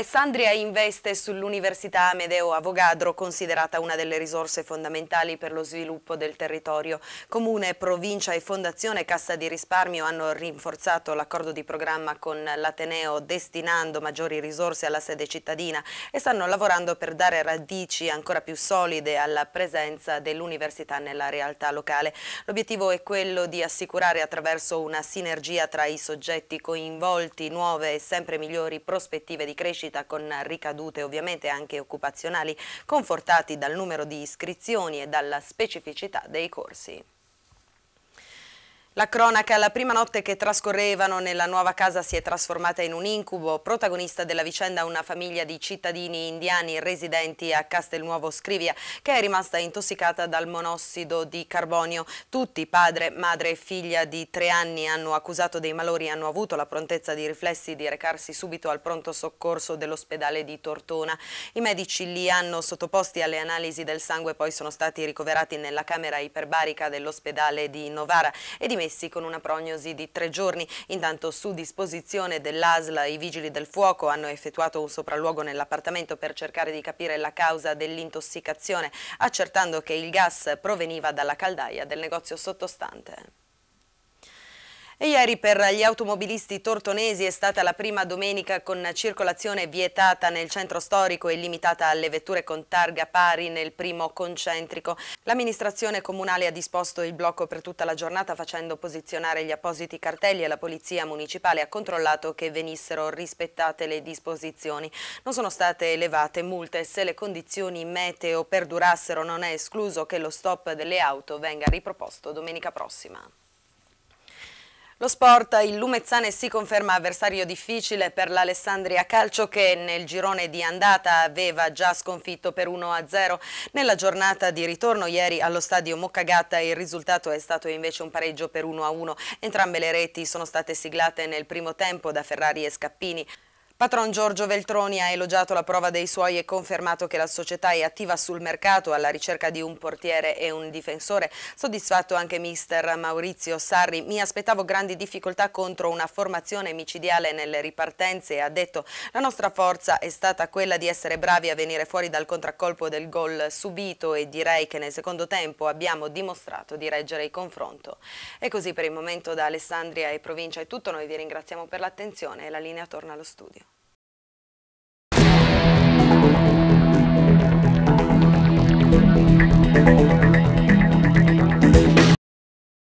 Alessandria investe sull'Università Amedeo Avogadro, considerata una delle risorse fondamentali per lo sviluppo del territorio. Comune, Provincia e Fondazione Cassa di Risparmio hanno rinforzato l'accordo di programma con l'Ateneo, destinando maggiori risorse alla sede cittadina, e stanno lavorando per dare radici ancora più solide alla presenza dell'università nella realtà locale. L'obiettivo è quello di assicurare, attraverso una sinergia tra i soggetti coinvolti, nuove e sempre migliori prospettive di crescita, con ricadute ovviamente anche occupazionali, confortati dal numero di iscrizioni e dalla specificità dei corsi. La cronaca: la prima notte che trascorrevano nella nuova casa si è trasformata in un incubo. Protagonista della vicenda una famiglia di cittadini indiani residenti a Castelnuovo Scrivia, che è rimasta intossicata dal monossido di carbonio. Tutti, padre, madre e figlia di 3 anni, hanno accusato dei malori e hanno avuto la prontezza di riflessi di recarsi subito al pronto soccorso dell'ospedale di Tortona. I medici li hanno sottoposti alle analisi del sangue, poi sono stati ricoverati nella camera iperbarica dell'ospedale di Novara e di con una prognosi di 3 giorni. Intanto, su disposizione dell'ASL, i vigili del fuoco hanno effettuato un sopralluogo nell'appartamento per cercare di capire la causa dell'intossicazione, accertando che il gas proveniva dalla caldaia del negozio sottostante. E ieri per gli automobilisti tortonesi è stata la prima domenica con circolazione vietata nel centro storico e limitata alle vetture con targa pari nel primo concentrico. L'amministrazione comunale ha disposto il blocco per tutta la giornata, facendo posizionare gli appositi cartelli, e la polizia municipale ha controllato che venissero rispettate le disposizioni. Non sono state elevate multe. Se le condizioni meteo perdurassero, non è escluso che lo stop delle auto venga riproposto domenica prossima. Lo sport: il Lumezzane si conferma avversario difficile per l'Alessandria Calcio, che nel girone di andata aveva già sconfitto per 1-0. Nella giornata di ritorno ieri allo stadio Moccagatta il risultato è stato invece un pareggio per 1-1. Entrambe le reti sono state siglate nel primo tempo da Ferrari e Scappini. Patron Giorgio Veltroni ha elogiato la prova dei suoi e confermato che la società è attiva sul mercato alla ricerca di un portiere e un difensore. Soddisfatto anche mister Maurizio Sarri. "Mi aspettavo grandi difficoltà contro una formazione micidiale nelle ripartenze", e ha detto: "La nostra forza è stata quella di essere bravi a venire fuori dal contraccolpo del gol subito, e direi che nel secondo tempo abbiamo dimostrato di reggere il confronto". E così per il momento da Alessandria e provincia è tutto. Noi vi ringraziamo per l'attenzione e la linea torna allo studio.